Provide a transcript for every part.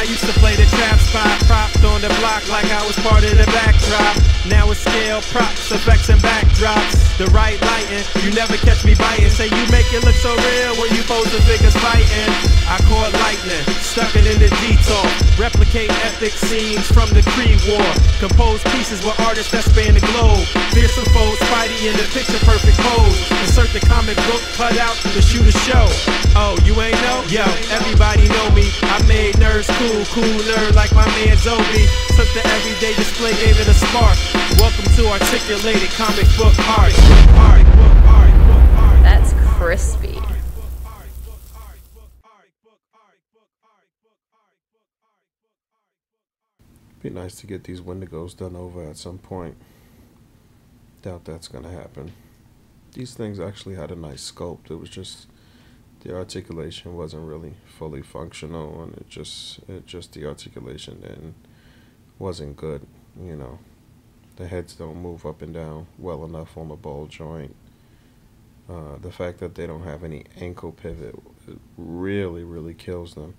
I used to play the trap spot, propped on the block like I was part of the backdrop. Now it's scale, props, effects, and backdrops. The right lighting, you never catch me biting. Say you make it look so real when you pose the figures fighting. I caught lightning, stuck it in the detour. Replicate epic scenes from the pre-war. Compose pieces with artists that span the globe. Fearsome foes, Spidey in the picture perfect pose. Insert the comic book, cut out to shoot a show. Oh, you ain't know? Yo, everybody know me. I made nerds cool, cooler like my man Zombie. Took the everyday display, gave it a spark. Welcome to Articulated Comic Book Art. That's crispy. Be nice to get these Wendigos done over at some point. Doubt that's gonna happen. These things actually had a nice sculpt. It was just the articulation wasn't really fully functional, and it just the articulation then wasn't good, you know. The heads don't move up and down well enough on the ball joint. The fact that they don't have any ankle pivot, it really, really kills them.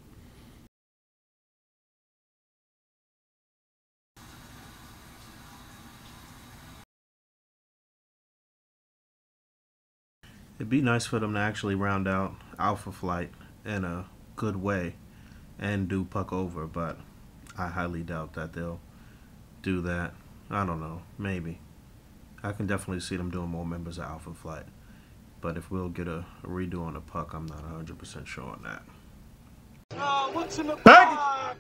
It'd be nice for them to actually round out Alpha Flight in a good way and do Puck over, but I highly doubt that they'll do that. I don't know, maybe. I can definitely see them doing more members of Alpha Flight, but if we'll get a redo on the Puck, I'm not 100% sure on that. What's in the box?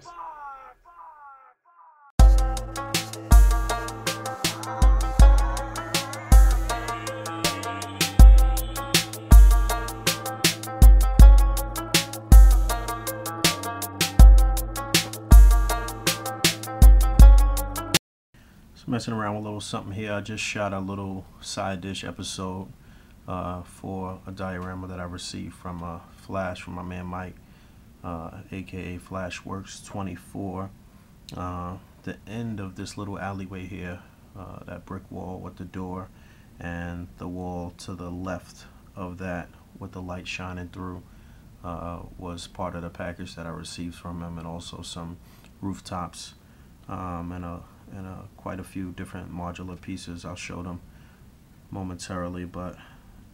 Messing around with a little something here. I just shot a little side dish episode for a diorama that I received from Flash, from my man Mike, aka Flashworks 24. The end of this little alleyway here, that brick wall with the door, and the wall to the left of that with the light shining through was part of the package that I received from him, and also some rooftops and quite a few different modular pieces. I'll show them momentarily, but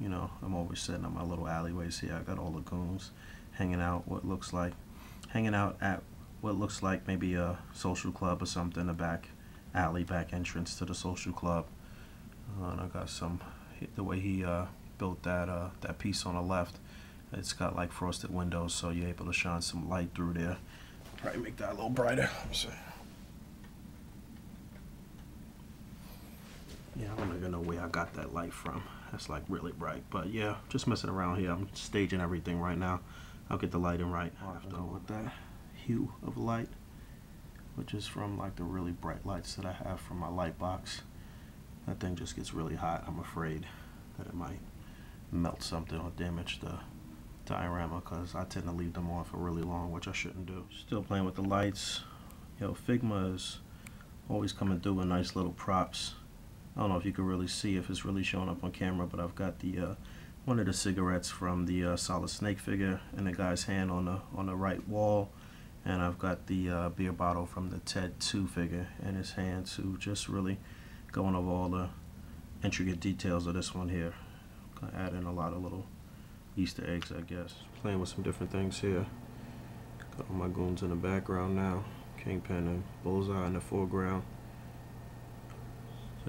you know, I'm always sitting on my little alleyways here. I got all the goons hanging out at what looks like maybe a social club or something, a back alley, back entrance to the social club. And I got some, the way he built that that piece on the left, it's got like frosted windows, so you're able to shine some light through there. Probably make that a little brighter. Yeah, I don't even know where I got that light from. That's like really bright. But yeah, just messing around here. I'm staging everything right now. I'll get the lighting right. I have to go with that hue of light, which is from like the really bright lights that I have from my light box. That thing just gets really hot. I'm afraid that it might melt something or damage the diorama, because I tend to leave them on for really long, which I shouldn't do. Still playing with the lights. Yo, Figma is always coming through with nice little props. I don't know if you can really see, if it's really showing up on camera, but I've got the one of the cigarettes from the Solid Snake figure and the guy's hand on the right wall, and I've got the beer bottle from the Ted 2 figure and his hand too. Just really going over all the intricate details of this one here. Gonna add in a lot of little Easter eggs, I guess. Playing with some different things here. Got all my goons in the background now. Kingpin and Bullseye in the foreground.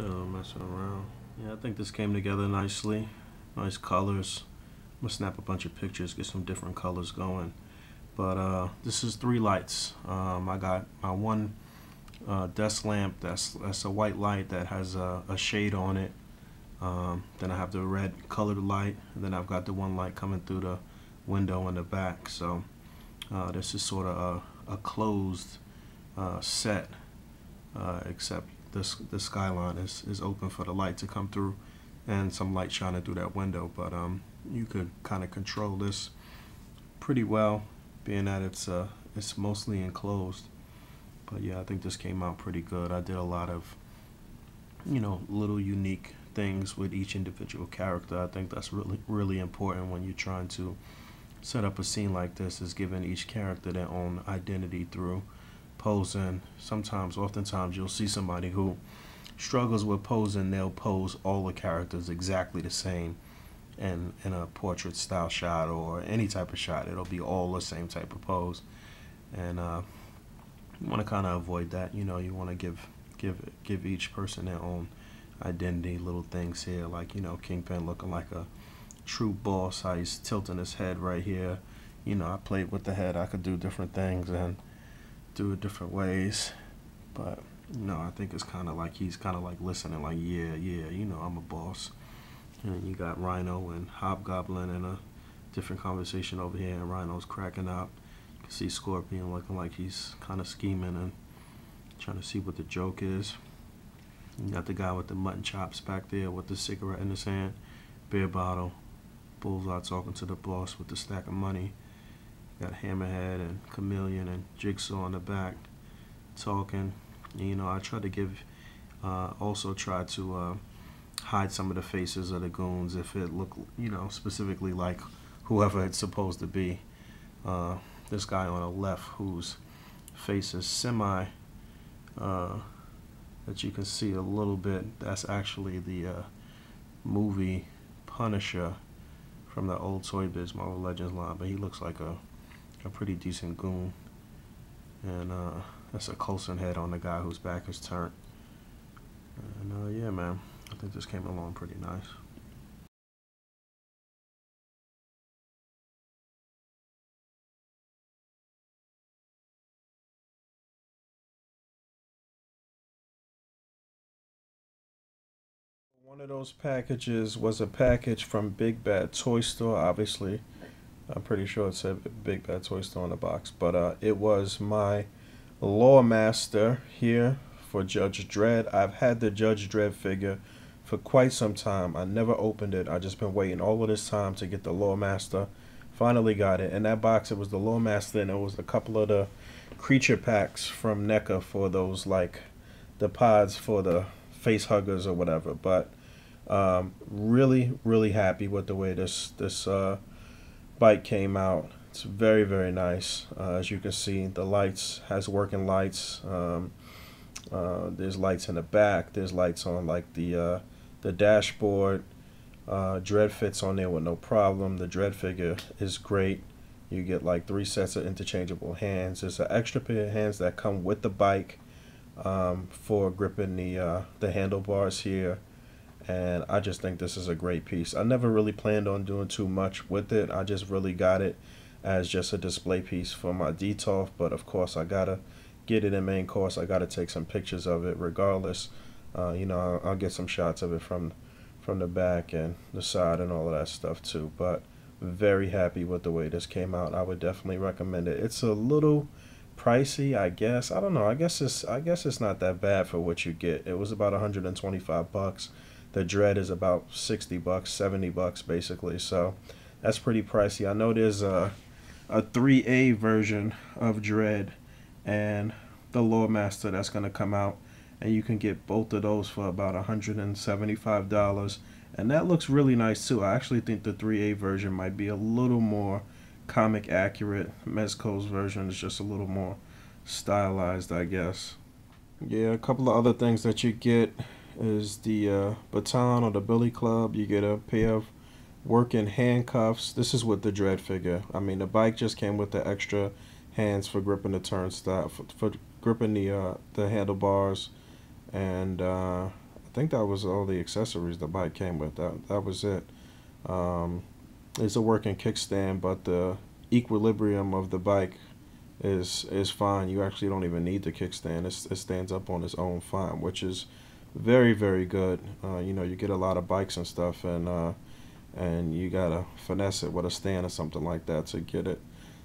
Messing around. Yeah, I think this came together nicely. Nice colors. I'm gonna snap a bunch of pictures, get some different colors going. But this is 3 lights. I got my one desk lamp that's a white light that has a shade on it. Then I have the red colored light, and then I've got the one light coming through the window in the back. So this is sort of a closed set, except the skyline is open for the light to come through and some light shining through that window. But you could kind of control this pretty well, being that it's mostly enclosed. But yeah, I think this came out pretty good. I did a lot of, you know, little unique things with each individual character. I think that's really important when you're trying to set up a scene like this is giving each character their own identity through posing. Oftentimes you'll see somebody who struggles with posing, they'll pose all the characters exactly the same, and in a portrait style shot or any type of shot, it'll be all the same type of pose. And you want to kind of avoid that. You know, you want to give each person their own identity. Little things here, like, you know, Kingpin looking like a true boss, how he's tilting his head right here. You know, I played with the head, I could do different things and do it different ways, but you know, I think it's kind of like he's kind of like listening, like, yeah, yeah, you know, I'm a boss. And you got Rhino and Hobgoblin in a different conversation over here, and Rhino's cracking up. You can see Scorpion looking like he's kind of scheming and trying to see what the joke is. You got the guy with the mutton chops back there with the cigarette in his hand, beer bottle, Bullseye talking to the boss with the stack of money. You got Hammerhead and Chameleon and Jigsaw in the back talking. And, you know, I tried to give, hide some of the faces of the goons if it looked, you know, specifically like whoever it's supposed to be. This guy on the left whose face is semi, that you can see a little bit, that's actually the movie Punisher from the old Toy Biz Marvel Legends line, but he looks like a pretty decent goon. And that's a Coulson head on the guy whose back is turned. And yeah, man, I think this came along pretty nice. One of those packages was a package from Big Bad Toy Store. Obviously, I'm pretty sure it said Big Bad Toy Store on the box, but it was my Lawmaster here for Judge Dredd. I've had the Judge Dredd figure for quite some time. I never opened it. I just been waiting all of this time to get the Lawmaster. Finally got it. In that box, it was the Lawmaster, and it was a couple of the creature packs from NECA for those, like, the pods for the face huggers or whatever. But really, really happy with the way this bike came out. It's very, very nice. As you can see, the lights has working lights. There's lights in the back. There's lights on, like, the dashboard. Dredd fits on there with no problem. The Dredd figure is great. You get like 3 sets of interchangeable hands. There's an extra pair of hands that come with the bike for gripping the handlebars here. And I just think this is a great piece. I never really planned on doing too much with it. I just really got it as just a display piece for my Detolf, but of course I gotta get it in main course. I gotta take some pictures of it regardless. You know, I'll get some shots of it from the back and the side and all of that stuff too. But very happy with the way this came out. I would definitely recommend it. It's a little pricey, I guess. I don't know. I guess it's not that bad for what you get. It was about 125 bucks. The Dredd is about 60 bucks, 70 bucks basically. So that's pretty pricey. I know there's a 3A version of Dredd and the Lawmaster that's going to come out, and you can get both of those for about $175, and that looks really nice too. I actually think the 3A version might be a little more comic accurate. Mezco's version is just a little more stylized, I guess. Yeah, a couple of other things that you get is the baton or the billy club. You get a pair of working handcuffs. This is with the Dredd figure. I mean, the bike just came with the extra hands for gripping the turnstile, for gripping the handlebars, and I think that was all the accessories the bike came with. That was it. It's a working kickstand, but the equilibrium of the bike is fine. You actually don't even need the kickstand. It stands up on its own fine, which is very, very good. You know, you get a lot of bikes and stuff, and you gotta finesse it with a stand or something like that to get it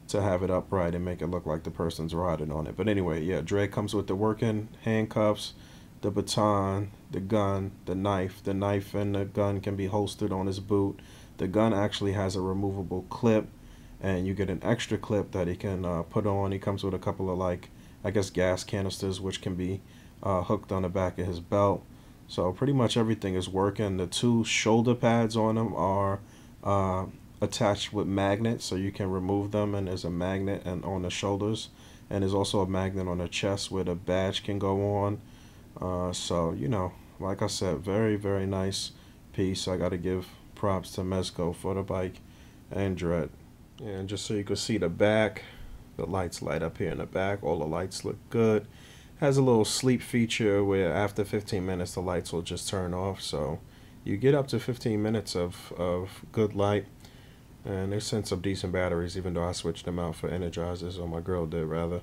to have it upright and make it look like the person's riding on it. But anyway, yeah, Dredd comes with the working handcuffs, the baton, the gun, the knife. The knife and the gun can be holstered on his boot. The gun actually has a removable clip, and you get an extra clip that he can put on. He comes with a couple of, like, I guess gas canisters, which can be hooked on the back of his belt. So pretty much everything is working. The 2 shoulder pads on him are attached with magnets, so you can remove them, and there's a magnet and on the shoulders, and there's also a magnet on the chest where the badge can go on. So, you know, like I said, very, very nice piece. I got to give props to Mezco for the bike and Dredd. And just so you can see the back, the lights light up here in the back. All the lights look good. Has a little sleep feature where after 15 minutes the lights will just turn off, so you get up to 15 minutes of good light. And they sent some decent batteries, even though I switched them out for Energizers, or my girl did rather.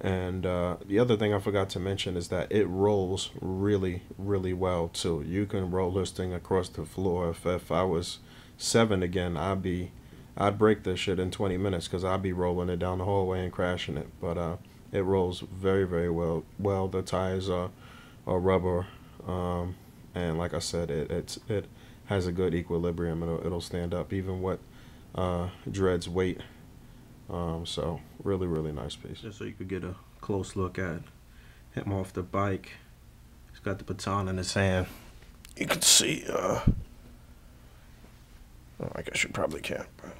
And the other thing I forgot to mention is that it rolls really, really well too. You can roll this thing across the floor. If I was 7 again, I'd break this shit in 20 minutes because I'd be rolling it down the hallway and crashing it. But it rolls very, very well. Well, the tires are rubber, and like I said, it has a good equilibrium. It'll stand up even what Dredd's weight. So really, really nice piece. Just so you could get a close look at him off the bike. He's got the baton in his hand. You can see. Well, I guess you probably can't. But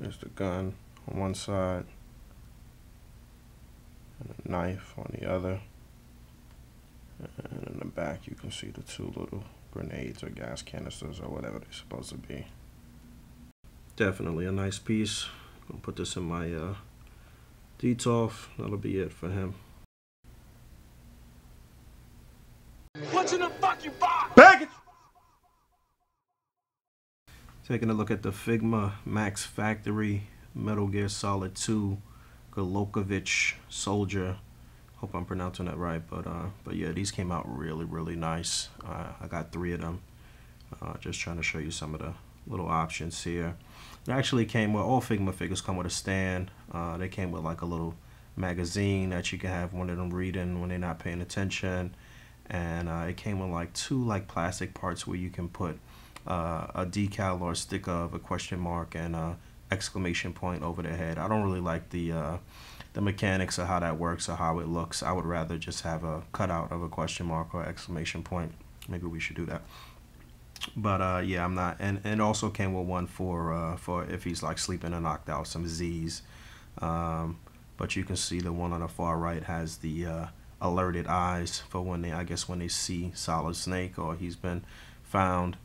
there's the gun on one side and a knife on the other. And in the back, you can see the two little grenades or gas canisters or whatever they're supposed to be. Definitely a nice piece. I'm gonna put this in my Detolf. That'll be it for him. What's in the fucking box? Back. Taking a look at the Figma Max Factory Metal Gear Solid 2 Golokovich Soldier. Hope I'm pronouncing that right, but yeah, these came out really, really nice. I got 3 of them. Just trying to show you some of the little options here. They actually came with, all Figma figures come with a stand. They came with like a little magazine that you can have one of them reading when they're not paying attention. And it came with like 2 like plastic parts where you can put a decal or a sticker of a question mark and a exclamation point over their head. I don't really like the mechanics of how that works or how it looks. I would rather just have a cutout of a question mark or exclamation point. Maybe we should do that. But yeah, I'm not, and also came with one for if he's like sleeping and knocked out, some Z's. But you can see the one on the far right has the alerted eyes for when they, I guess when they see Solid Snake or he's been found.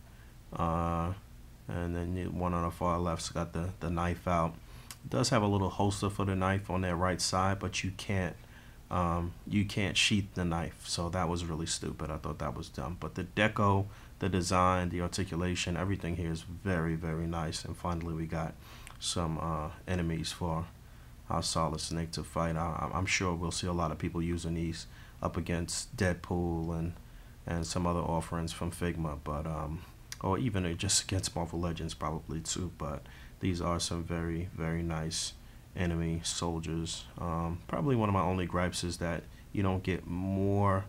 And then the one on the far left's got the knife out. It does have a little holster for the knife on their right side, but you can't sheath the knife. So that was really stupid. I thought that was dumb. But the deco, the design, the articulation, everything here is very, very nice. And finally, we got some enemies for our Solid Snake to fight. I'm sure we'll see a lot of people using these up against Deadpool and some other offerings from Figma, but or even just against Marvel Legends probably too. But these are some very, very nice enemy soldiers. Probably one of my only gripes is that you don't get more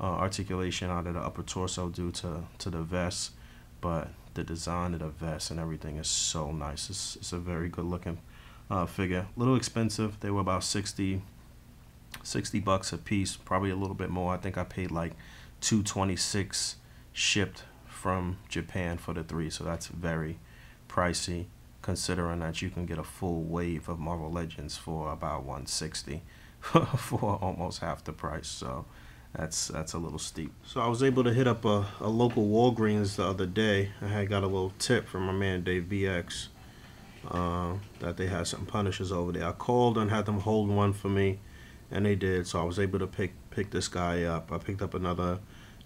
articulation out of the upper torso due to the vest, but the design of the vest and everything is so nice. It's a very good looking figure. A little expensive. They were about $60 a piece, probably a little bit more. I think I paid like $226 shipped from Japan for the 3, so that's very pricey considering that you can get a full wave of Marvel Legends for about $160 for almost half the price. So that's a little steep. So I was able to hit up a local Walgreens the other day. I had got a little tip from my man Dave VX that they had some Punishers over there. I called and had them hold one for me, and they did. So I was able to pick this guy up. I picked up another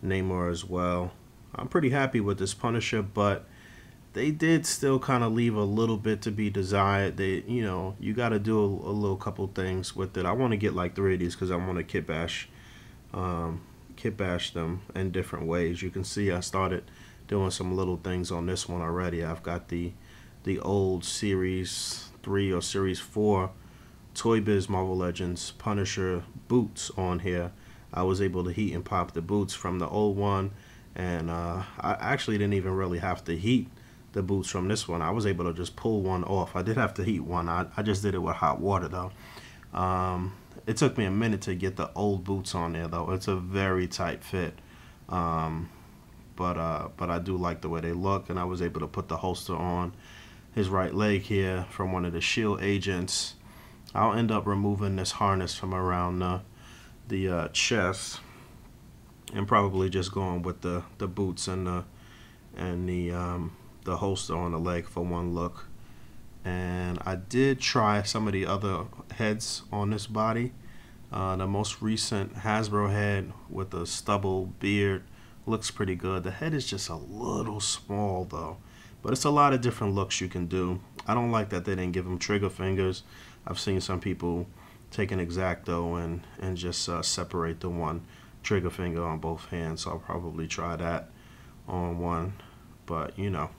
Namor as well. I'm pretty happy with this Punisher, but they did still kind of leave a little bit to be desired. They, you know, you got to do a little couple things with it. I want to get like 3 of these because I want to kit bash. Kit bash them in different ways. You can see I started doing some little things on this one already. I've got the old series 3 or series 4 Toy Biz Marvel Legends Punisher boots on here. I was able to heat and pop the boots from the old one, and I actually didn't even really have to heat the boots from this one. I was able to just pull one off. I did have to heat one. I just did it with hot water though. It took me a minute to get the old boots on there, though. It's a very tight fit, but I do like the way they look, and I was able to put the holster on his right leg here from one of the SHIELD agents. I'll end up removing this harness from around the chest and probably just going with the boots and the holster on the leg for one look. And I did try some of the other heads on this body. The most recent Hasbro head with a stubble beard looks pretty good. The head is just a little small though, but it's a lot of different looks you can do. I don't like that they didn't give him trigger fingers. I've seen some people take an X-Acto and just separate the one trigger finger on both hands, so I'll probably try that on one. But you know,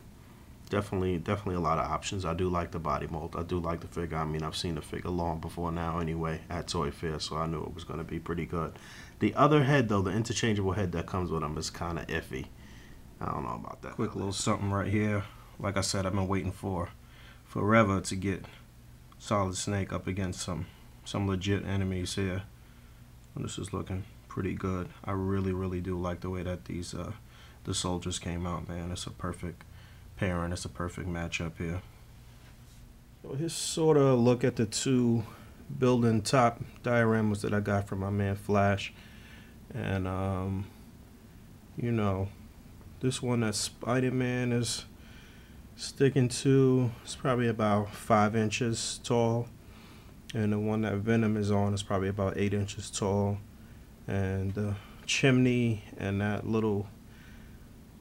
definitely a lot of options. I do like the body mold. I do like the figure. I mean, I've seen the figure long before now anyway at Toy Fair, so I knew it was going to be pretty good. The other head though, the interchangeable head that comes with them, is kind of iffy. I don't know about that. Quick little something right here. Like I said, I've been waiting for forever to get Solid Snake up against some legit enemies here. And this is looking pretty good. I really do like the way that these the soldiers came out, man. It's a perfect pairing. It's a perfect matchup here. So here's sort of a look at the two building top dioramas that I got from my man Flash. And you know, this one that Spider-Man is sticking to, it's probably about 5 inches tall, and the one that Venom is on is probably about 8 inches tall. And the chimney and that little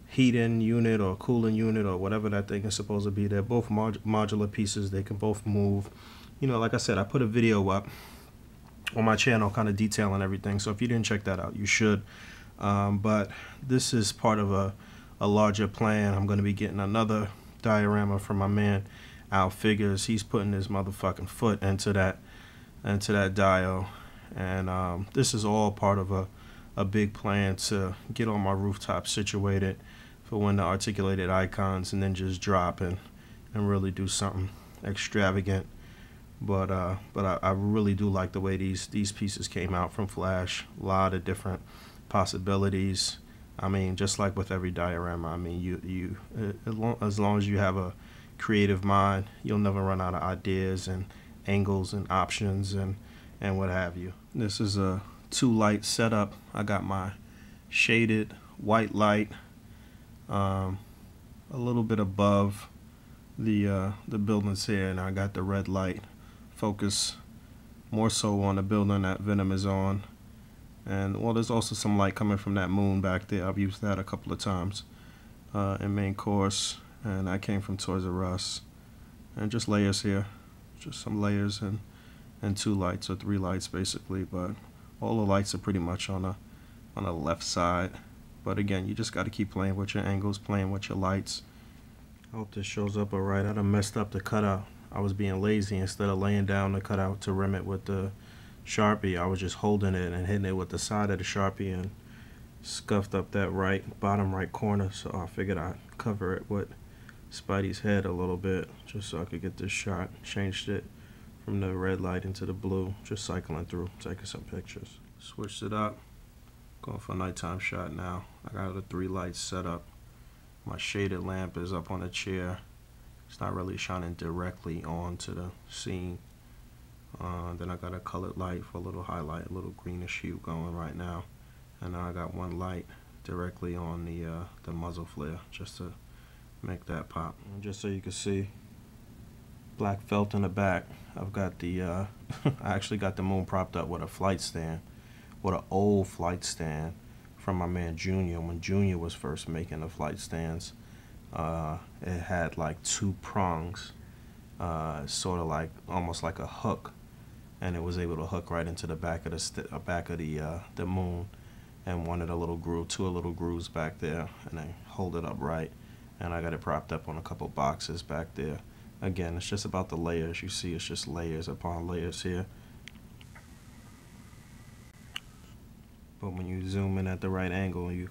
heating unit or cooling unit or whatever that thing is supposed to be, they're both modular pieces. They can both move. You know, like I said, I put a video up on my channel kind of detailing everything, so if you didn't check that out, you should. But this is part of a larger plan. I'm going to be getting another diorama from my man Al Figures. He's putting his motherfucking foot into that dio, and this is all part of a big plan to get on my rooftop situated for when the articulated icons and then just drop and really do something extravagant. But I really do like the way these pieces came out from Flash. A lot of different possibilities. I mean, just like with every diorama, I mean, as long as you have a creative mind, you'll never run out of ideas and angles and options and what have you. This is a two light setup. I got my shaded white light a little bit above the buildings here, and I got the red light focus more so on the building that Venom is on. And well, there's also some light coming from that moon back there. I've used that a couple of times in main course, and that came from Toys R Us. And just layers here, just some layers and two lights or three lights basically, but all the lights are pretty much on the left side. But again, you just got to keep playing with your angles, playing with your lights. I hope this shows up alright. I done messed up the cutout. I was being lazy. Instead of laying down the cutout to rim it with the Sharpie, I was just holding it and hitting it with the side of the Sharpie and scuffed up that bottom right corner. So I figured I'd cover it with Spidey's head a little bit just so I could get this shot. Changed it from the red light into the blue, just cycling through, taking some pictures. Switched it up, going for a nighttime shot now. I got a three light setup. My shaded lamp is up on a chair. It's not really shining directly onto the scene. Then I got a colored light for a little highlight, a little greenish hue going right now. And now I got one light directly on the muzzle flare just to make that pop. And just so you can see, black felt in the back. I've got the I actually got the moon propped up with a flight stand, with an old flight stand from my man Junior. When Junior was first making the flight stands, it had like two prongs. Sort of like almost like a hook, and it was able to hook right into the back of the moon, and one of the little groove, two little grooves back there, and I hold it up right. And I got it propped up on a couple boxes back there. Again, it's just about the layers. You see, it's just layers upon layers here. But when you zoom in at the right angle, you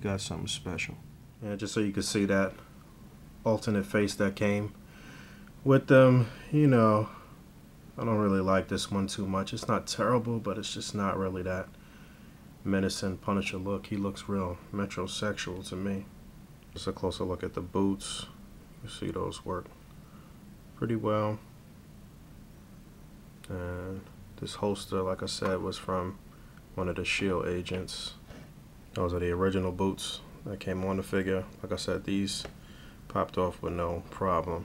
got something special. Yeah, just so you can see that alternate face that came with them. You know, I don't really like this one too much. It's not terrible, but it's just not really that menacing Punisher look. He looks real metrosexual to me. Just a closer look at the boots. You see those work pretty well. And this holster, like I said, was from one of the SHIELD agents. Those are the original boots that came on the figure. Like I said, these popped off with no problem.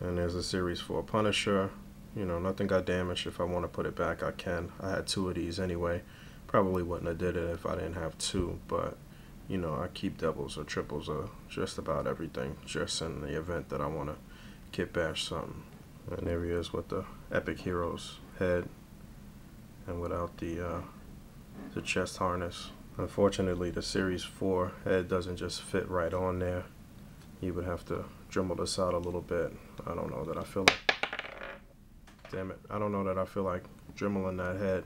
And there's a series for Punisher. You know, nothing got damaged. If I want to put it back, I can. I had two of these anyway. Probably wouldn't have did it if I didn't have two, but you know, I keep doubles or triples or just about everything, just in the event that I want to kit bash something. And there he is with the Epic Heroes head and without the chest harness. Unfortunately, the Series 4 head doesn't just fit right on there. You would have to dremel this out a little bit. I don't know that I feel like, damn it, I don't know that I feel like dremeling that head,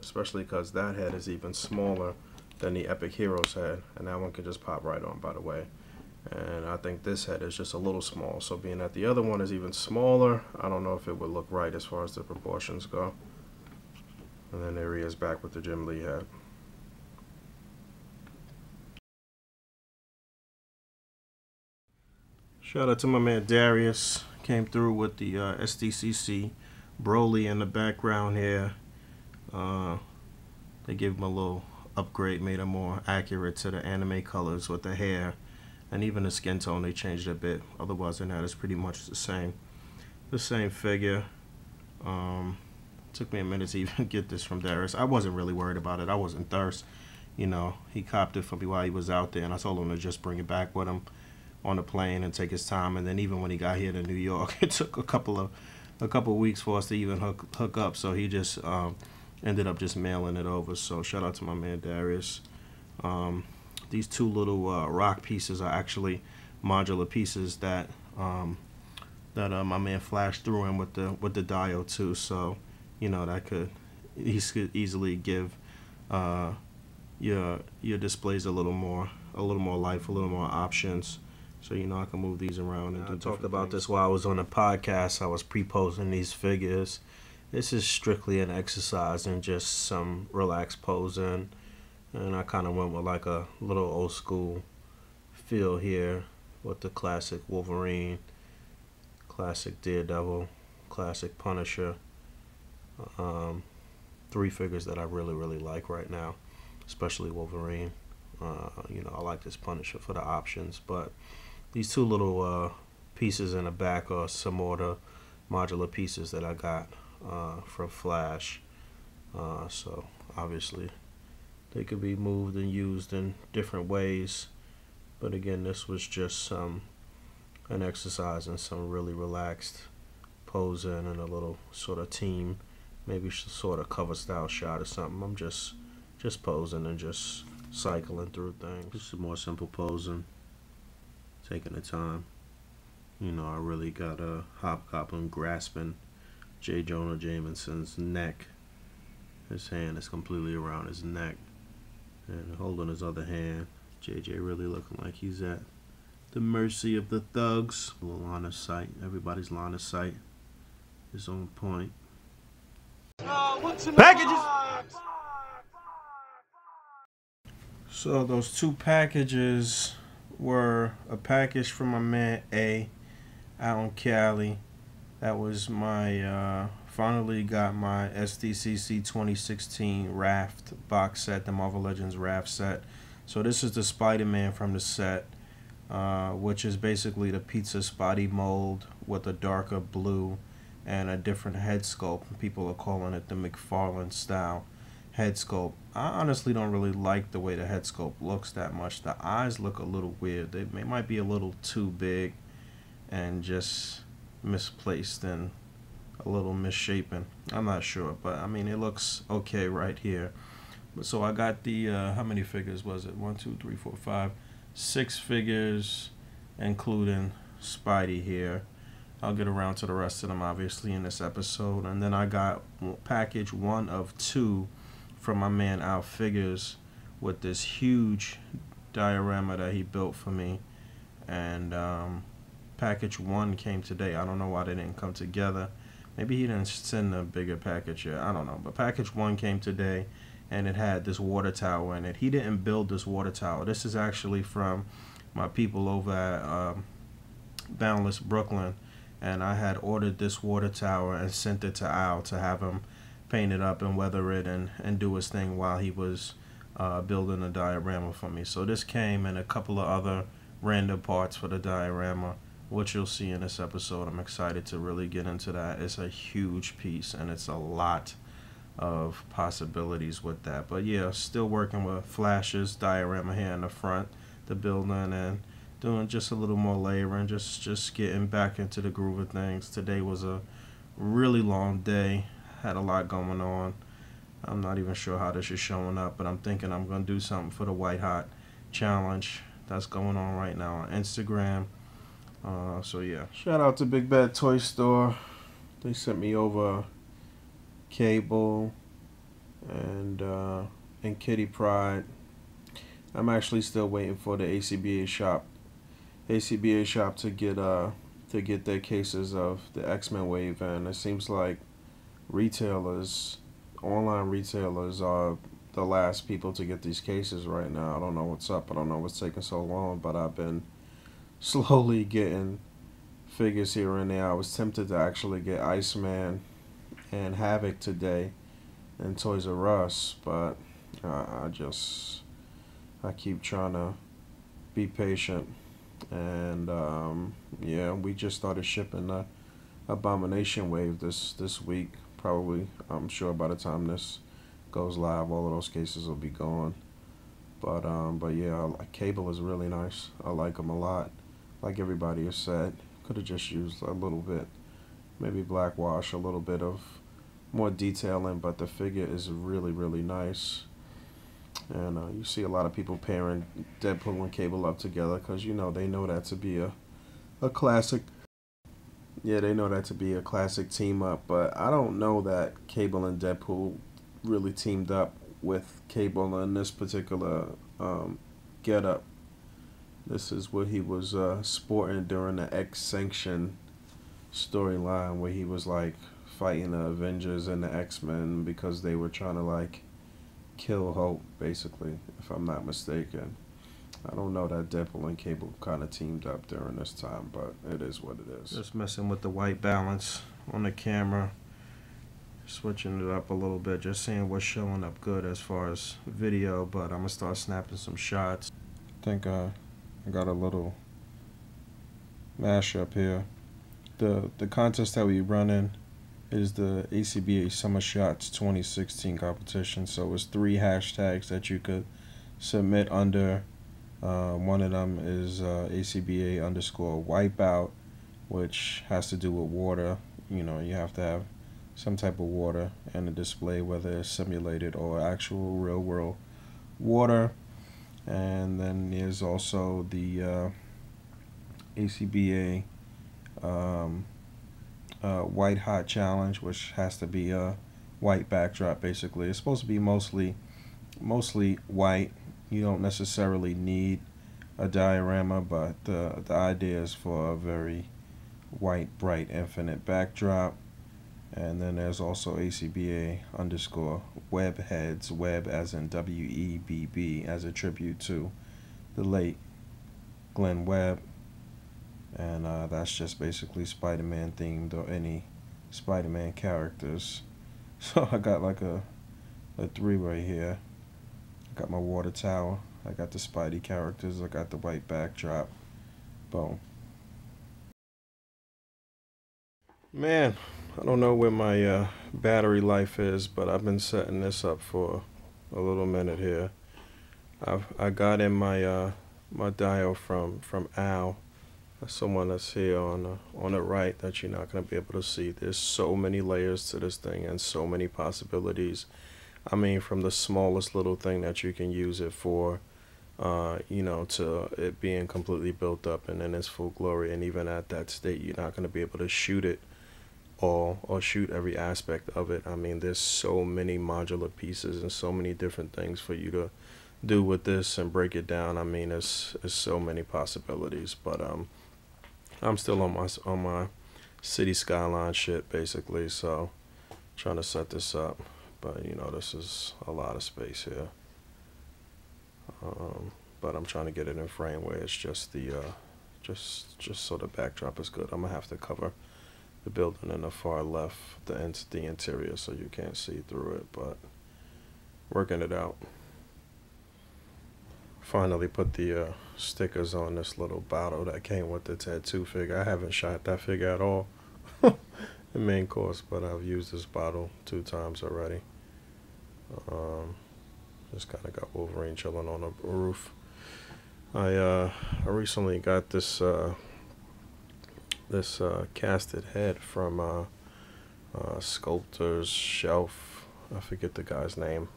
especially because that head is even smaller than the Epic Heroes head, and that one could just pop right on, by the way. And I think this head is just a little small, so being that the other one is even smaller, I don't know if it would look right as far as the proportions go. And then there he is back with the Jim Lee head. Shout out to my man Darius, came through with the SDCC Broly in the background here. They give him a little upgrade, made him more accurate to the anime colors with the hair. And even the skin tone, they changed a bit. Otherwise than that, it's pretty much the same figure. Took me a minute to even get this from Darius. I wasn't really worried about it. I wasn't thirst. You know, he copped it from me while he was out there, and I told him to just bring it back with him on the plane and take his time. And then even when he got here to New York, it took a couple of weeks for us to even hook up. So he just ended up just mailing it over. So shout out to my man Darius. These two little rock pieces are actually modular pieces that my man Flash threw in with the dial too. So you know, that could easily give your displays a little more life, a little more options. So you know, I can move these around and do I talked about things. This while I was on the podcast. I was pre-posing these figures. This is strictly an exercise and just some relaxed posing. And I kind of went with like a little old school feel here with the classic Wolverine, classic Daredevil, classic Punisher. Three figures that I really like right now, especially Wolverine. You know, I like this Punisher for the options, but these two little pieces in the back are some other modular pieces that I got from Flash. So obviously they could be moved and used in different ways, but again, this was just an exercise and some really relaxed posing and a little sort of team, maybe sort of cover style shot or something. I'm just posing and just cycling through things. Just some more simple posing, taking the time. You know, I really got a Hobgoblin grasping J. Jonah Jameson's neck. His hand is completely around his neck. And holding his other hand, JJ really looking like he's at the mercy of the thugs. A little line of sight. Everybody's line of sight is on point. Packages! So those two packages were a package from my man A out in Cali. That was my, finally got my SDCC 2016 Raft box set, the Marvel Legends Raft set. So this is the Spider-Man from the set, which is basically the pizza spotty mold with a darker blue and a different head sculpt. People are calling it the McFarlane style head sculpt. I honestly don't really like the way the head sculpt looks that much. The eyes look a little weird. They might be a little too big and just misplaced and a little misshapen. I'm not sure, but I mean, it looks okay right here. So I got the how many figures was it? 6 figures, including Spidey here. I'll get around to the rest of them obviously in this episode. And then I got package 1 of 2 from my man Al Figures with this huge diorama that he built for me. And package 1 came today. I don't know why they didn't come together. Maybe he didn't send a bigger package yet. I don't know. But package 1 came today, and it had this water tower in it. He didn't build this water tower. This is actually from my people over at Boundless Brooklyn, and I had ordered this water tower and sent it to Al to have him paint it up and weather it and do his thing while he was building a diorama for me. So this came and a couple of other random parts for the diorama, which you'll see in this episode. I'm excited to really get into that. It's a huge piece and it's a lot of possibilities with that. But yeah, still working with Flash's diorama here in the front, the building, and doing just a little more layering, just getting back into the groove of things. Today was a really long day, had a lot going on. I'm not even sure how this is showing up, but I'm thinking I'm gonna do something for the White Hot Challenge that's going on right now on Instagram. So yeah, shout out to Big Bad Toy Store. They sent me over Cable and Kitty Pryde. I'm actually still waiting for the ACBA shop to get their cases of the X-Men wave, and it seems like retailers, online retailers, are the last people to get these cases right now. I don't know what's up. I don't know what's taking so long, but I've been slowly getting figures here and there. I was tempted to actually get Iceman and Havoc today and Toys R Us, but I keep trying to be patient, and yeah, we just started shipping the Abomination wave this week. Probably, I'm sure by the time this goes live, all of those cases will be gone. But yeah, Cable is really nice. I like them a lot. Like everybody has said, could have just used a little bit, maybe black wash, a little bit of more detailing, but the figure is really, really nice. And you see a lot of people pairing Deadpool and Cable up together because, you know, they know that to be a classic. Yeah, they know that to be a classic team up, but I don't know that Cable and Deadpool really teamed up with Cable in this particular getup. This is what he was sporting during the X-Sanction storyline, where he was like fighting the Avengers and the X-Men because they were trying to like kill Hope, basically, if I'm not mistaken. I don't know that Deadpool and Cable kind of teamed up during this time, but it is what it is. Just messing with the white balance on the camera, switching it up a little bit, just seeing what's showing up good as far as video, but I'm gonna start snapping some shots. I think I got a little mashup here. The contest that we run in is the ACBA Summer Shots 2016 competition, so it's 3 hashtags that you could submit under. One of them is ACBA_wipeout, which has to do with water. You know, you have to have some type of water and a display, whether it's simulated or actual real world water. And then there's also the ACBA White Hot Challenge, which has to be a white backdrop, basically. It's supposed to be mostly white. You don't necessarily need a diorama, but the idea is for a very white, bright, infinite backdrop. And then there's also ACBA_webheads, web as in W-E-B-B, as a tribute to the late Glenn Webb. And that's just basically Spider-Man themed or any Spider-Man characters. So I got like a 3 right here. I got my water tower, I got the Spidey characters, I got the white backdrop. Boom. Man, I don't know where my battery life is, but I've been setting this up for a little minute here. I got in my my dial from Al. That's someone that's here on the right that you're not gonna be able to see. There's so many layers to this thing and so many possibilities. I mean, from the smallest little thing that you can use it for, you know, to it being completely built up and in its full glory. And even at that state, you're not gonna be able to shoot it all, or shoot every aspect of it. I mean, there's so many modular pieces and so many different things for you to do with this and break it down. I mean, it's so many possibilities. But I'm still on my city skyline shit, basically, so I'm trying to set this up. But you know, this is a lot of space here. But I'm trying to get it in frame where it's just the Just so the backdrop is good. I'm gonna have to cover the building in the far left, the interior, so you can't see through it, but working it out. Finally put the stickers on this little bottle that came with the tattoo figure. I haven't shot that figure at all. The main course, but I've used this bottle 2 times already. Just kind of got Wolverine chilling on a roof. I recently got this casted head from Sculptor's Shelf. I forget the guy's name.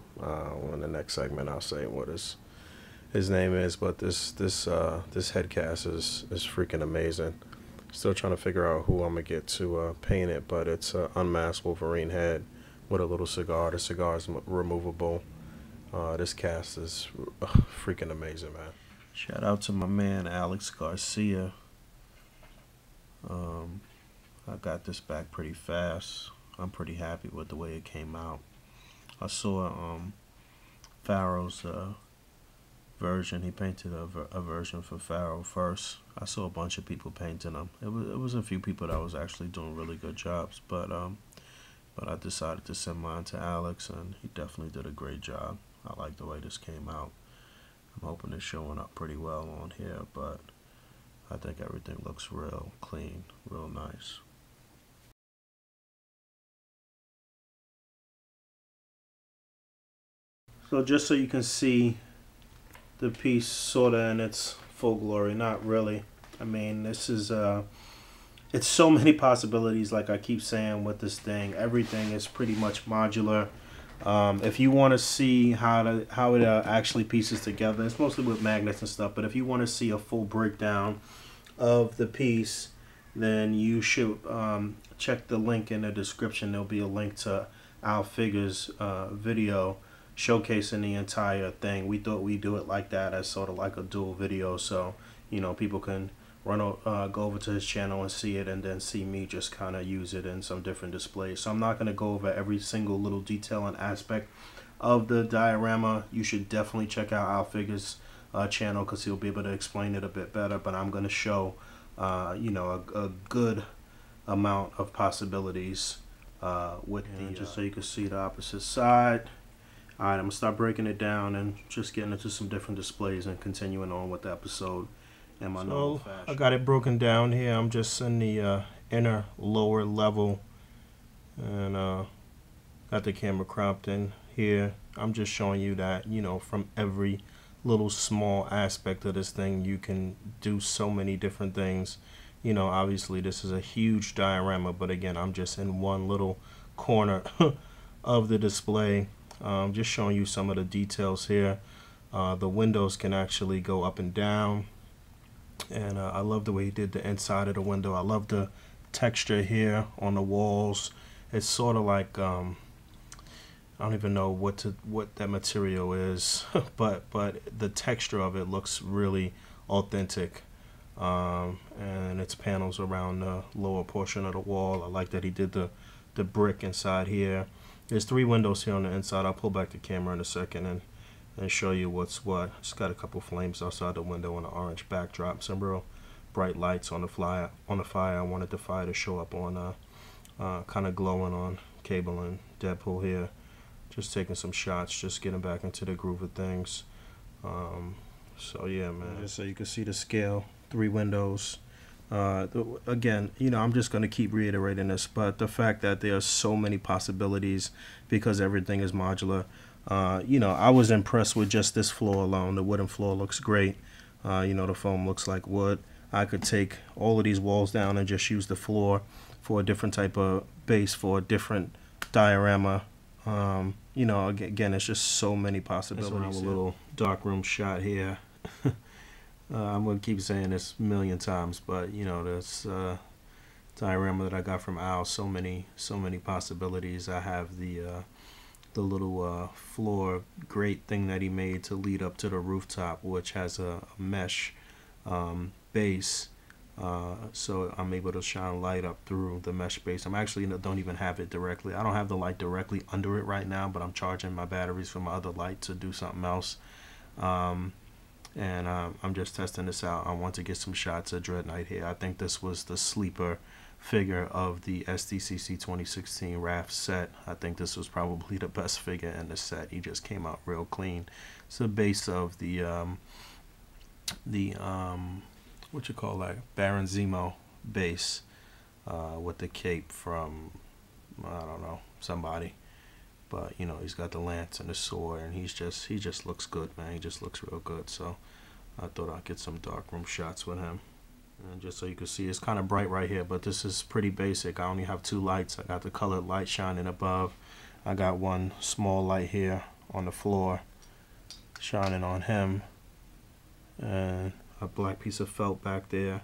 In the next segment I'll say what his name is, but this head cast is freaking amazing. Still trying to figure out who I'm gonna get to paint it, but it's an unmasked Wolverine head with a little cigar. The cigar is removable. This cast is freaking amazing, man. Shout out to my man Alex Garcia. I got this back pretty fast. I'm pretty happy with the way it came out. I saw Farrell's version. He painted a version for Farrell first. I saw a bunch of people painting them. It was a few people that was actually doing really good jobs, but I decided to send mine to Alex, and he definitely did a great job. I like the way this came out. I'm hoping it's showing up pretty well on here, but I think everything looks real clean, real nice. So just so you can see the piece sort of in its full glory, not really. I mean, this is it's so many possibilities, like I keep saying with this thing. Everything is pretty much modular. If you want to see how it actually pieces together, it's mostly with magnets and stuff, but if you want to see a full breakdown of the piece, then you should check the link in the description. There'll be a link to Al Figures video showcasing the entire thing. We thought we'd do it like that, as sort of like a dual video, so you know, people can go over to his channel and see it, and then see me just kind of use it in some different displays. So I'm not going to go over every single little detail and aspect of the diorama. You should definitely check out Al Figures' channel, because he'll be able to explain it a bit better, but I'm going to show you know, a good amount of possibilities with the, just so you can see the opposite side. Alright, I'm going to start breaking it down and just getting into some different displays and continuing on with the episode. And my so I got it broken down here. I'm just in the inner lower level, and got the camera cropped in here. I'm just showing you that, you know, from every little small aspect of this thing, you can do so many different things. You know, obviously this is a huge diorama, but again, I'm just in one little corner of the display. Just showing you some of the details here. The windows can actually go up and down. And I love the way he did the inside of the window. I love the texture here on the walls. It's sort of like I don't even know what that material is, but the texture of it looks really authentic. And it's panels around the lower portion of the wall. I like that he did the brick inside here. There's 3 windows here on the inside. I'll pull back the camera in a second and show you what's what. It's got a couple flames outside the window and an orange backdrop. Some real bright lights on the fire. I wanted the fire to show up on kind of glowing on Cable and Deadpool here. Just taking some shots, just getting back into the groove of things. So yeah, man. So you can see the scale. 3 windows. Again, you know, I'm just going to keep reiterating this, but the fact that there are so many possibilities because everything is modular. You know, I was impressed with just this floor alone. The wooden floor looks great. You know, the foam looks like wood. I could take all of these walls down and just use the floor for a different type of base for a different diorama. You know, again, it's just so many possibilities. That's what I have a little dark room shot here. I'm going to keep saying this a million times, but, you know, this diorama that I got from Al, so many possibilities. I have the little floor grate thing that he made to lead up to the rooftop, which has a mesh base, so I'm able to shine light up through the mesh base. I'm actually don't even have it directly. I don't have the light directly under it right now, but I'm charging my batteries for my other light to do something else. and I'm just testing this out. I want to get some shots of Dredd Knight here. I think this was the sleeper figure of the SDCC 2016 Raft set. I think this was probably the best figure in the set. He just came out real clean. It's the base of the what you call that, Baron Zemo base with the cape from, I don't know, somebody. But you know, he's got the lance and the sword, and he just looks good, man. He just looks real good. So I thought I'd get some darkroom shots with him. And just so you can see, it's kind of bright right here, but this is pretty basic. I only have two lights. I got the colored light shining above. I got one small light here on the floor shining on him, and a black piece of felt back there,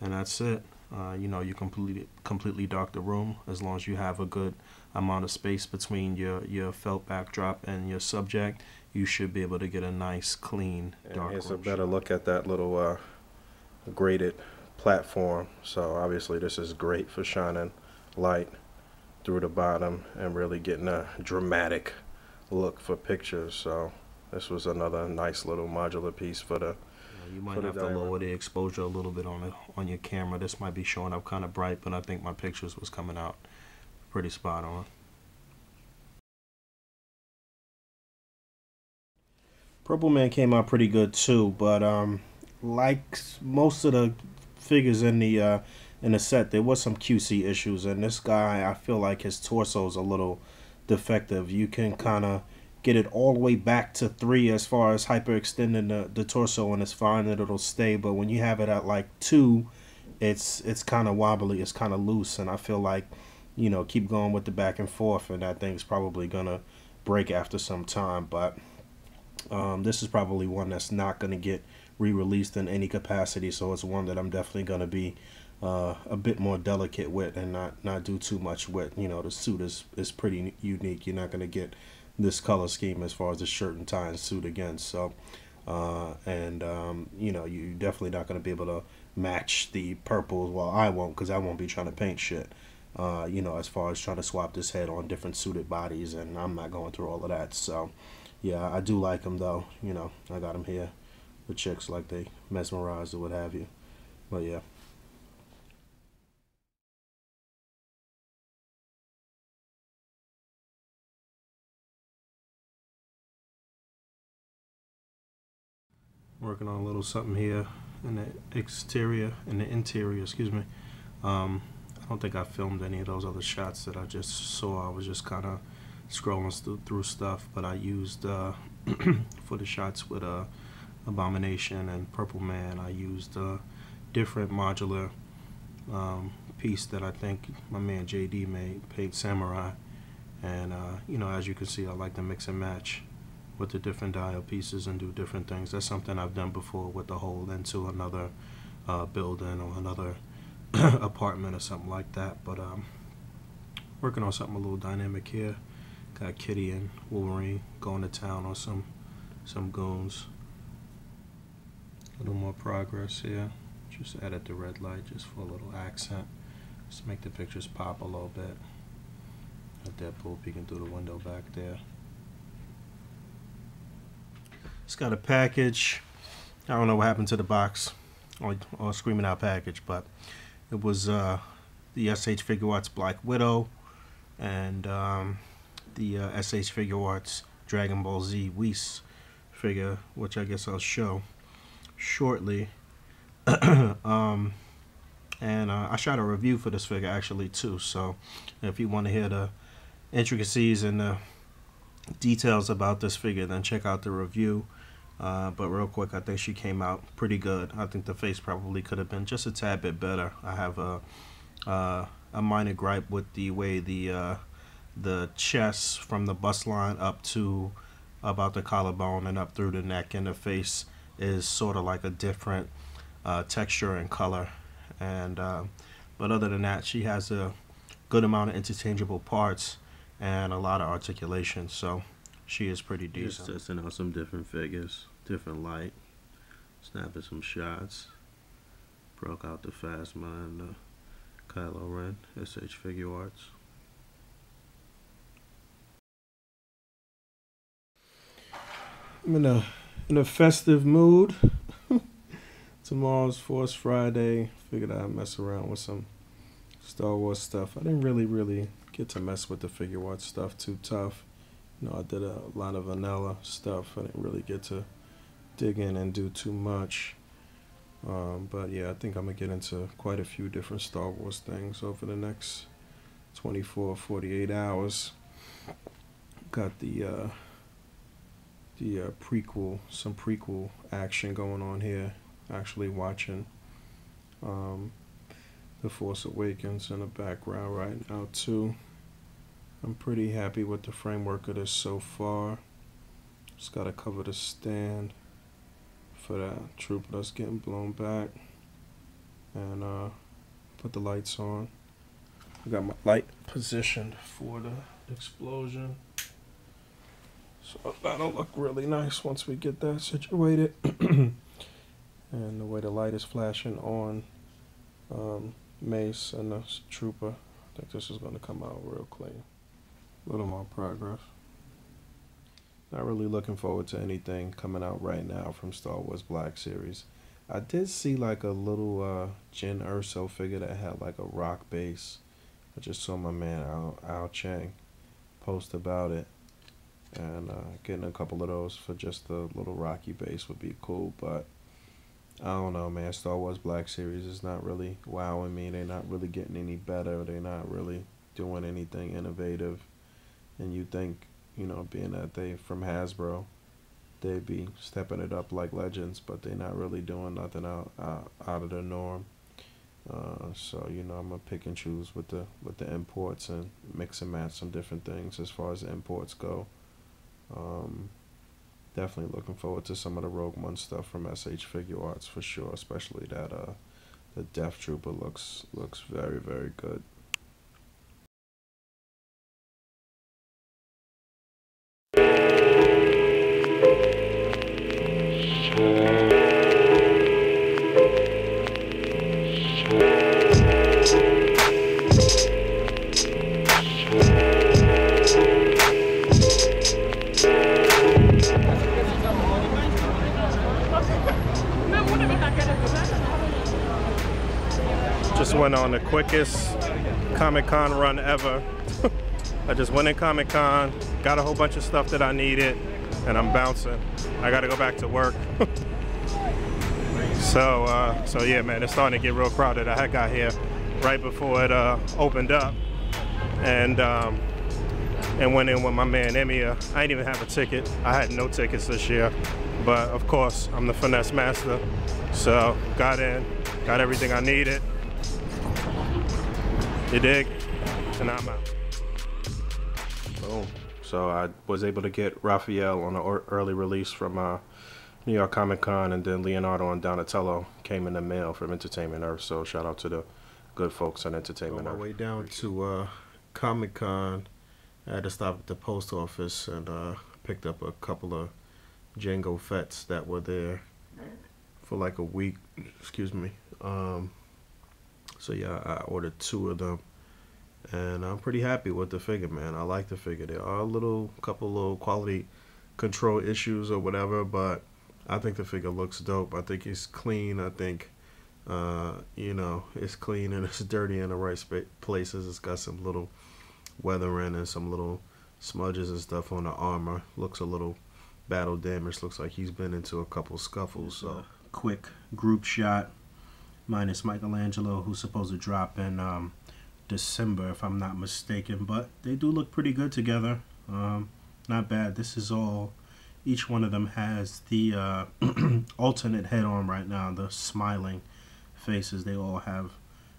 and that's it. You know, you completely dark the room as long as you have a good amount of space between your felt backdrop and your subject. You should be able to get a nice clean dark room. Here's a better look at that little graded platform. So obviously this is great for shining light through the bottom and really getting a dramatic look for pictures. So this was another nice little modular piece for the You might have to lower the exposure a little bit on your camera. This might be showing up kind of bright, but I think my pictures was coming out pretty spot on. Purple Man came out pretty good too, but like most of the figures in the set, there was some QC issues, and this guy, I feel like his torso is a little defective. You can kind of get it all the way back to 3 as far as hyperextending the torso, and it's fine that it'll stay. But when you have it at like 2, it's kind of wobbly, it's kind of loose, and I feel like, you know, keep going with the back and forth, and that thing's probably gonna break after some time. But this is probably one that's not gonna get re-released in any capacity, so it's one that I'm definitely gonna be a bit more delicate with, and not do too much with. You know, the suit is pretty unique. You're not gonna get this color scheme as far as the shirt and tie and suit again. So you know, you're definitely not going to be able to match the purples. Well, I won't, because I won't be trying to paint shit, you know, as far as trying to swap this head on different suited bodies, and I'm not going through all of that. So yeah, I do like him though. You know, I got him here with chicks, like they mesmerized or what have you. But yeah, working on a little something here in the exterior, in the interior, excuse me. I don't think I filmed any of those other shots that I just saw. I was just kind of scrolling through stuff, but I used, for the shots with Abomination and Purple Man, I used a different modular piece that I think my man JD made, Paint Samurai. And, you know, as you can see, I like to mix and match with the different dial pieces and do different things. That's something I've done before with the hole into another building or another apartment or something like that. But working on something a little dynamic here. Got Kitty and Wolverine going to town on some goons. A little more progress here. Just added the red light just for a little accent. Just to make the pictures pop a little bit. Got Deadpool peeking through the window back there. It's got a package. I don't know what happened to the box or screaming out package, but it was the SH Figuarts Black Widow and the SH Figuarts Dragon Ball Z Whis figure, which I guess I'll show shortly. I shot a review for this figure actually too, so if you want to hear the intricacies and the details about this figure, then check out the review. But real quick, I think she came out pretty good. I think the face probably could have been just a tad bit better. I have a minor gripe with the way the chest from the bust line up to about the collarbone and up through the neck and the face is sort of like a different texture and color. And but other than that, she has a good amount of interchangeable parts and a lot of articulation, so she is pretty decent. Just testing out some different figures, different light, snapping some shots. Broke out the Phasma and the Kylo Ren, SH Figuarts. I'm in the in a festive mood. Tomorrow's Force Friday. Figured I'd mess around with some Star Wars stuff. I didn't really get to mess with the Figuarts stuff too tough. You know, I did a lot of vanilla stuff. I didn't really get to dig in and do too much. But yeah, I think I'm going to get into quite a few different Star Wars things over the next 24, 48 hours. Got the prequel, some prequel action going on here. Actually watching The Force Awakens in the background right now too. I'm pretty happy with the framework of this so far. Just got to cover the stand for that troop that's getting blown back. And put the lights on. I got my light positioned for the explosion. So that'll look really nice once we get that situated. And the way the light is flashing on Mace and the trooper. I think this is going to come out real clean. A little more progress. Not really looking forward to anything coming out right now from Star Wars Black Series. I did see like a little Jyn Erso figure that had like a rock base. I just saw my man Al Chang post about it. And getting a couple of those for just the little rocky base would be cool. But I don't know, man. Star Wars Black Series is not really wowing me. They're not really getting any better. They're not really doing anything innovative. And you think, you know, being that they from Hasbro, they'd be stepping it up like Legends, but they're not really doing nothing out of the norm. So, you know, I'm going to pick and choose with the imports and mix and match some different things as far as the imports go. Definitely looking forward to some of the Rogue One stuff from SH Figuarts for sure, especially that the Death Trooper looks very, very good. Went on the quickest Comic-Con run ever. I just went in Comic-Con, got a whole bunch of stuff that I needed, and I'm bouncing. I gotta go back to work. So yeah, man, it's starting to get real crowded. I had got here right before it opened up, and went in with my man Emia. I didn't even have a ticket. I had no tickets this year, but of course, I'm the finesse master. So got in, got everything I needed. You dig? And I'm out. Boom. So I was able to get Raphael on an early release from New York Comic Con, and then Leonardo and Donatello came in the mail from Entertainment Earth. So shout out to the good folks on Entertainment Earth. On my way down to Comic Con, I had to stop at the post office and picked up a couple of Jango Fett's that were there for like a week. Excuse me. So yeah, I ordered 2 of them, and I'm pretty happy with the figure, man. I like the figure. There are a couple little quality control issues or whatever, but I think the figure looks dope. I think it's clean. I think, you know, it's clean and it's dirty in the right places. It's got some little weathering and some little smudges and stuff on the armor. Looks a little battle damaged. Looks like he's been into a couple scuffles. So quick group shot. Minus Michelangelo, who's supposed to drop in December, if I'm not mistaken. But they do look pretty good together. Not bad. This is all. Each one of them has the alternate head arm right now. The smiling faces. They all have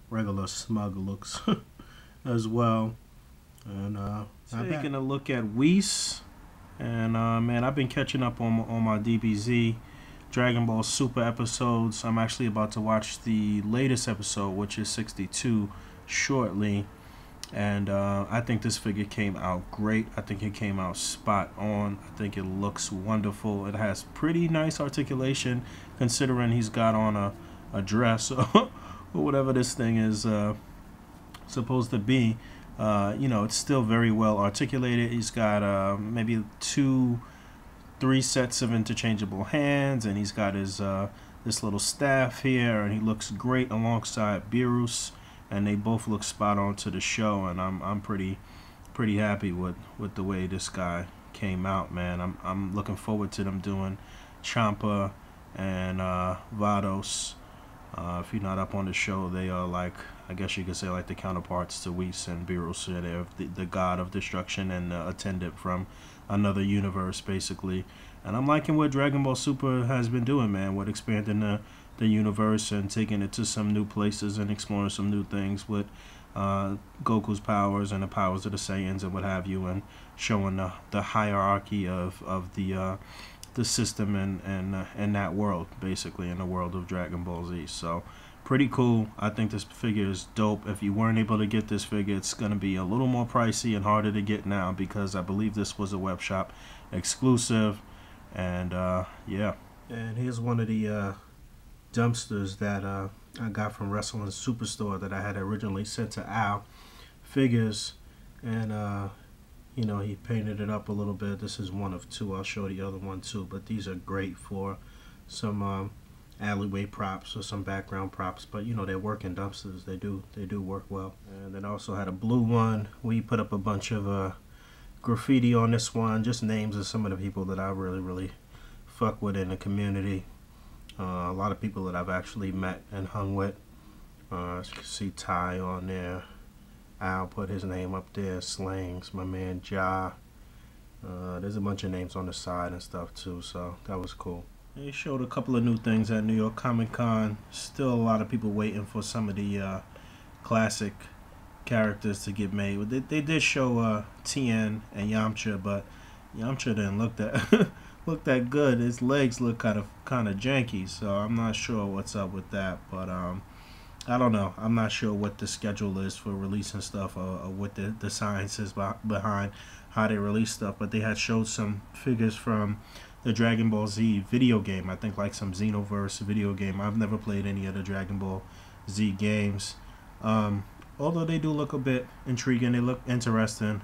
regular smug looks as well. And taking a look at Whis, and man, I've been catching up on my DBZ. Dragon Ball Super episodes. I'm actually about to watch the latest episode, which is 62, shortly. And I think this figure came out great. I think it came out spot on. I think it looks wonderful. It has pretty nice articulation, considering he's got on a dress or whatever this thing is supposed to be. You know, it's still very well articulated. He's got maybe two three sets of interchangeable hands, and he's got his this little staff here, and he looks great alongside Beerus, and they both look spot on to the show. And I'm pretty happy with the way this guy came out, man. I'm looking forward to them doing Ciampa and Vados. If you're not up on the show, they are, like, I guess you could say, like the counterparts to Whis and Beerus. They're the god of destruction and the attendant from another universe, basically. And I'm liking what Dragon Ball Super has been doing, man, with expanding the universe and taking it to some new places and exploring some new things with Goku's powers and the powers of the Saiyans and what have you, and showing the hierarchy of the system and that world, basically, in the world of Dragon Ball Z. So pretty cool. I think this figure is dope. If you weren't able to get this figure, it's going to be a little more pricey and harder to get now, because I believe this was a web shop exclusive. And yeah, and here's one of the dumpsters that I got from Wrestling Superstore that I had originally sent to Al Figures, and you know, he painted it up a little bit. This is one of two. I'll show the other one too, but these are great for some alleyway props or some background props. But you know, they're working dumpsters. They do work well. And then I also had a blue one. We put up a bunch of graffiti on this one, just names of some of the people that I really fuck with in the community. A lot of people that I've actually met and hung with. As you can see, Ty on there. I'll put his name up there. Slings, my man Ja. There's a bunch of names on the side and stuff too, so that was cool. They showed a couple of new things at New York Comic Con. Still a lot of people waiting for some of the classic characters to get made. They did show Tien and Yamcha, but Yamcha didn't look that look that good. His legs look kind of janky, so I'm not sure what's up with that. But I don't know. I'm not sure what the schedule is for releasing stuff, or what the science is behind how they release stuff. But they had showed some figures from the Dragon Ball Z video game. I think like some Xenoverse video game. I've never played any of the Dragon Ball Z games. Although they do look a bit intriguing. They look interesting.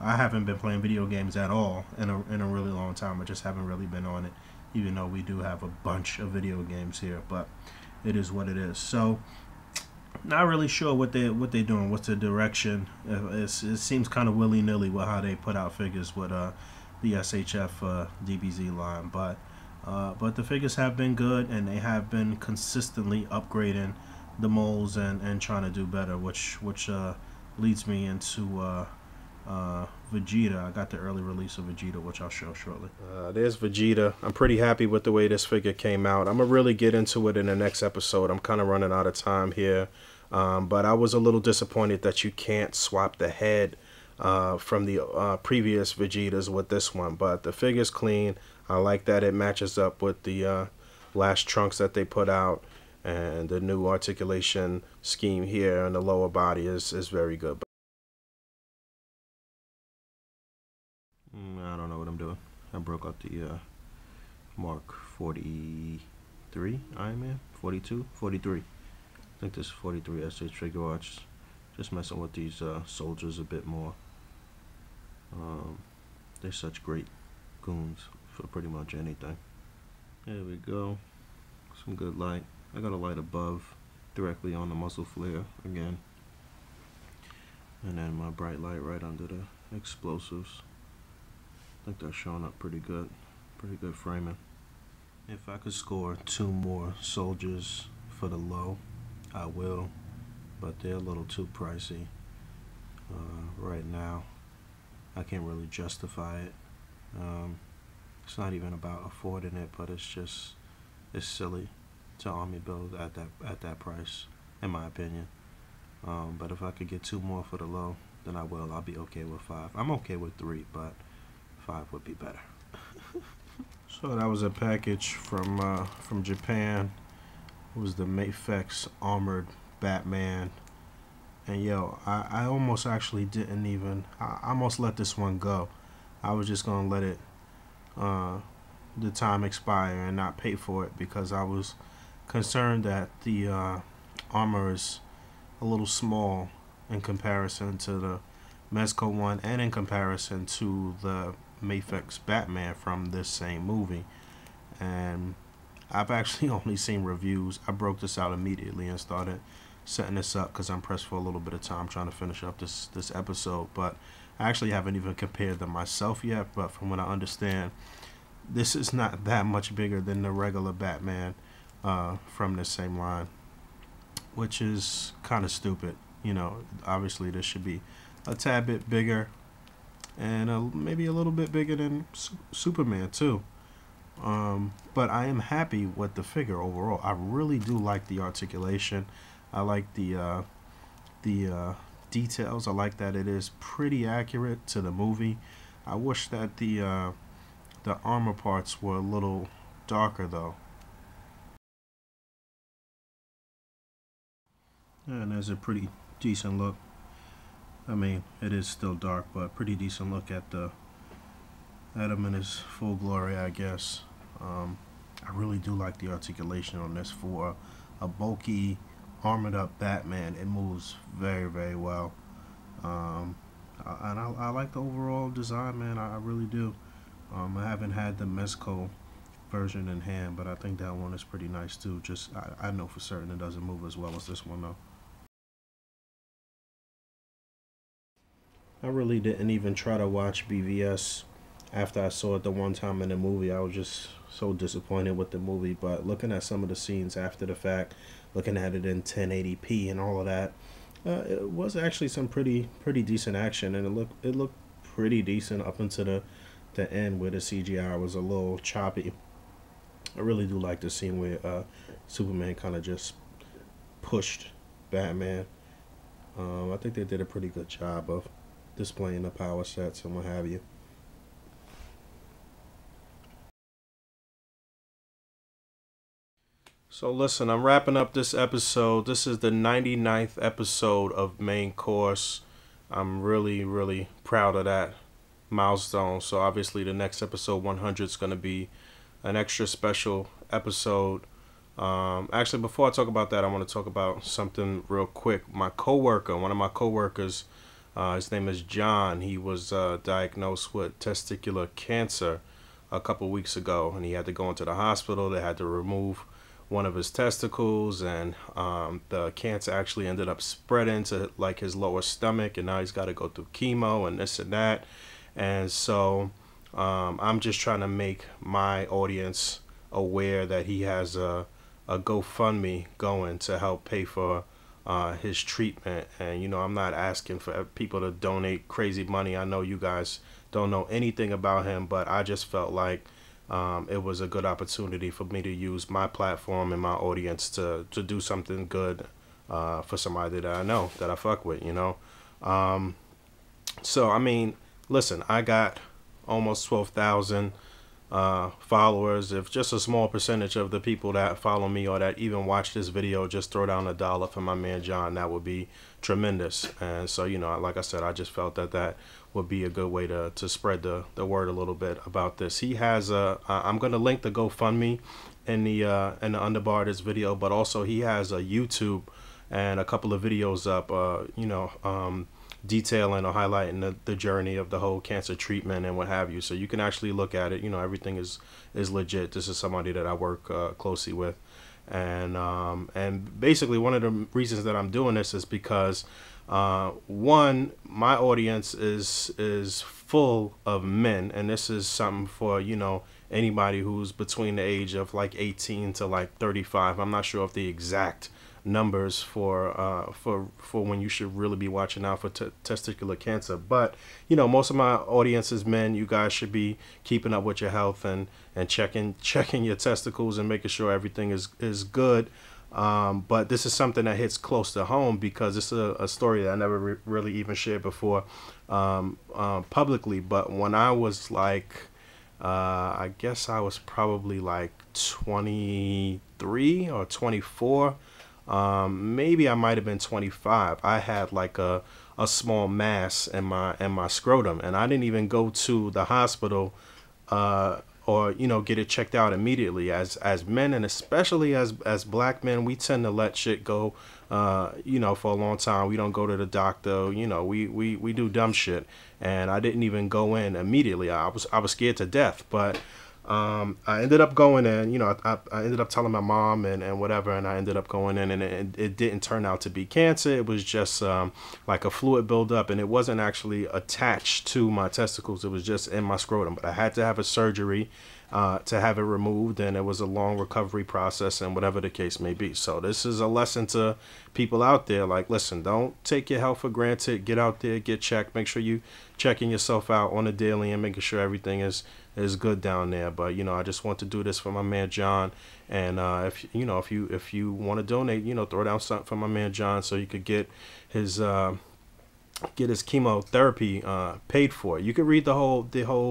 I haven't been playing video games at all in a really long time. I just haven't really been on it, even though we do have a bunch of video games here. But it is what it is. So, not really sure what they're doing. What's the direction? It seems kind of willy-nilly with how they put out figures with the SHF DBZ line. But the figures have been good, and they have been consistently upgrading the molds and trying to do better, which leads me into Vegeta. I got the early release of Vegeta, which I'll show shortly. There's Vegeta. I'm pretty happy with the way this figure came out. I'm gonna really get into it in the next episode. I'm kind of running out of time here, but I was a little disappointed that you can't swap the head from the previous Vegetas with this one. But the figure's clean. I like that it matches up with the last Trunks that they put out, and the new articulation scheme here and the lower body is very good. I don't know what I'm doing. I broke out the Mark 43 Iron Man, 42, 43. I think this is 43 SH Figuarts. Just messing with these soldiers a bit more. They're such great goons for pretty much anything. There we go. Some good light. I got a light above directly on the muzzle flare again. And then my bright light right under the explosives. I think that's showing up pretty good. Pretty good framing. If I could score two more soldiers for the low, I will. But they're a little too pricey right now. I can't really justify it. It's not even about affording it, but it's just, it's silly to army build at that price, in my opinion. But if I could get two more for the low, then I will. I'll be okay with 5. I'm okay with 3, but 5 would be better. So that was a package from Japan. It was the Mafex Armored Batman. And yo, I almost actually didn't even, I almost let this one go. I was just gonna let it the time expire and not pay for it, because I was concerned that the armor is a little small in comparison to the Mezco one and in comparison to the Mafex Batman from this same movie, and I've actually only seen reviews. I broke this out immediately and started setting this up because I'm pressed for a little bit of time trying to finish up this episode, but I actually haven't even compared them myself yet. But from what I understand, this is not that much bigger than the regular Batman from this same line, which is kind of stupid. You know, obviously this should be a tad bit bigger, and maybe a little bit bigger than Superman too. But I am happy with the figure overall. I really do like the articulation. I like the details. I like that it is pretty accurate to the movie. I wish that the armor parts were a little darker though. And there's a pretty decent look. I mean, it is still dark, but pretty decent look at the Adam in his full glory, I guess. I really do like the articulation on this for a bulky, armored up Batman. It moves very, very well. And I like the overall design, man. I really do. I haven't had the Mezco version in hand, but I think that one is pretty nice too. Just I know for certain it doesn't move as well as this one though. I really didn't even try to watch BVS after I saw it the one time in the movie. I was just so disappointed with the movie, but looking at some of the scenes after the fact, looking at it in 1080p and all of that, it was actually some pretty decent action, and it looked pretty decent up into the end where the CGI was a little choppy. I really do like the scene where Superman kind of just pushed Batman. I think they did a pretty good job of displaying the power sets and what have you. So listen, I'm wrapping up this episode. This is the 99th episode of Main Course. I'm really, really proud of that milestone. So obviously the next episode 100 is going to be an extra special episode. Actually, before I talk about that, I want to talk about something real quick. My coworker, one of my coworkers, his name is John. He was diagnosed with testicular cancer a couple weeks ago, and he had to go into the hospital. They had to remove one of his testicles, and the cancer actually ended up spreading to like his lower stomach, and now he's got to go through chemo and this and that. And so I'm just trying to make my audience aware that he has a GoFundMe going to help pay for his treatment. And you know, I'm not asking for people to donate crazy money. I know you guys don't know anything about him, but I just felt like it was a good opportunity for me to use my platform and my audience to do something good for somebody that I know, that I fuck with, you know. So I mean, listen, I got almost 12,000 followers. If just a small percentage of the people that follow me or that even watch this video just throw down $1 for my man John, that would be tremendous. And so, you know, like I said, I just felt that that would be a good way to spread the word a little bit about this. He has I'm going to link the GoFundMe in the underbar of this video, but also he has a YouTube and a couple of videos up, you know, detailing or highlighting the journey of the whole cancer treatment and what have you. So you can actually look at it. You know, everything is legit. This is somebody that I work closely with, and basically one of the reasons that I'm doing this is because one, my audience is full of men, and this is something for, you know, anybody who's between the age of like 18 to like 35. I'm not sure if the exact numbers for when you should really be watching out for testicular cancer, but you know, most of my audience is men. You guys should be keeping up with your health and checking your testicles and making sure everything is good. But this is something that hits close to home because it's a story that I never really even shared before publicly. But when I was like I guess I was probably like 23 or 24, maybe I might have been 25. I had like a small mass in my scrotum, and I didn't even go to the hospital or, you know, get it checked out immediately. As men, and especially as black men, we tend to let shit go, you know, for a long time. We don't go to the doctor, you know, we do dumb shit. And I didn't even go in immediately. I was scared to death, but I ended up going in, you know, I ended up telling my mom and whatever, and I ended up going in, and it didn't turn out to be cancer. It was just like a fluid buildup, and it wasn't actually attached to my testicles. It was just in my scrotum, but I had to have a surgery to have it removed, and it was a long recovery process and whatever the case may be. So this is a lesson to people out there. Like, listen, don't take your health for granted. Get out there, get checked. Make sure you checking yourself out on a daily and making sure everything is good down there. But, you know, I just want to do this for my man John, and if you know, if you want to donate, you know, throw down something for my man John so you could get his chemotherapy paid for. You could read the whole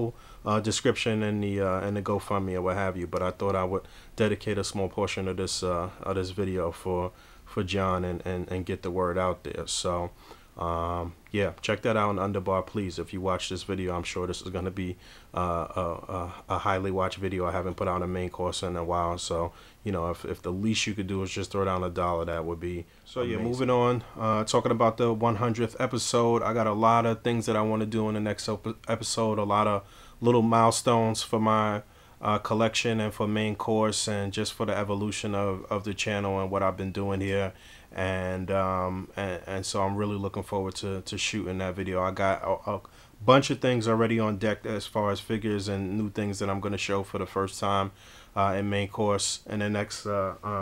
description and the GoFundMe or what have you, but I thought I would dedicate a small portion of this video for John and get the word out there. So yeah, check that out on Underbar, please. If you watch this video, I'm sure this is going to be a highly watched video. I haven't put out a main course in a while, so, you know, if the least you could do is just throw down $1, that would be so amazing. Yeah, moving on, talking about the 100th episode, I got a lot of things that I want to do in the next episode, a lot of little milestones for my collection and for main course and just for the evolution of the channel and what I've been doing here. And so I'm really looking forward to shooting that video. I got a bunch of things already on deck as far as figures and new things that I'm going to show for the first time in main course in the next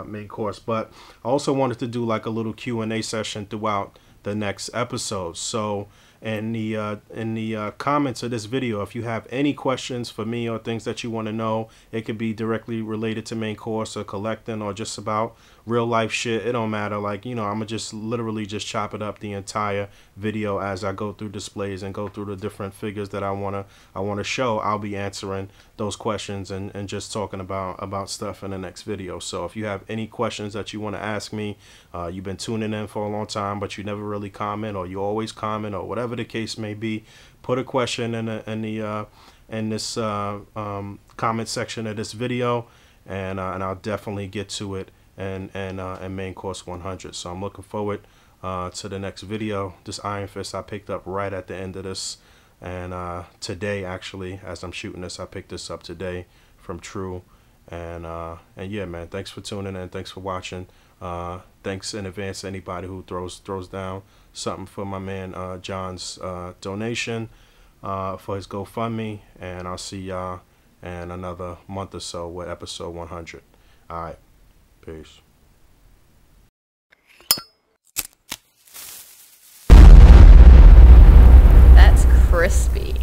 main course. But I also wanted to do like a little Q&A session throughout the next episode. So in the comments of this video, if you have any questions for me or things that you want to know, it could be directly related to main course or collecting or just about real life shit. It don't matter. Like, you know, I'm gonna just literally just chop it up the entire video as I go through displays and go through the different figures that I wanna show. I'll be answering those questions and just talking about stuff in the next video. So if you have any questions that you want to ask me, you've been tuning in for a long time but you never really comment, or you always comment, or whatever the case may be, put a question in this comment section of this video, and I'll definitely get to it and main course 100. So I'm looking forward to the next video. This Iron Fist I picked up right at the end of this, and today, actually, as I'm shooting this, I picked this up today from True. And yeah, man, thanks for tuning in, thanks for watching. Thanks in advance to anybody who throws down something for my man John's donation for his GoFundMe, and I'll see y'all in another month or so with episode 100. All right, peace. That's crispy.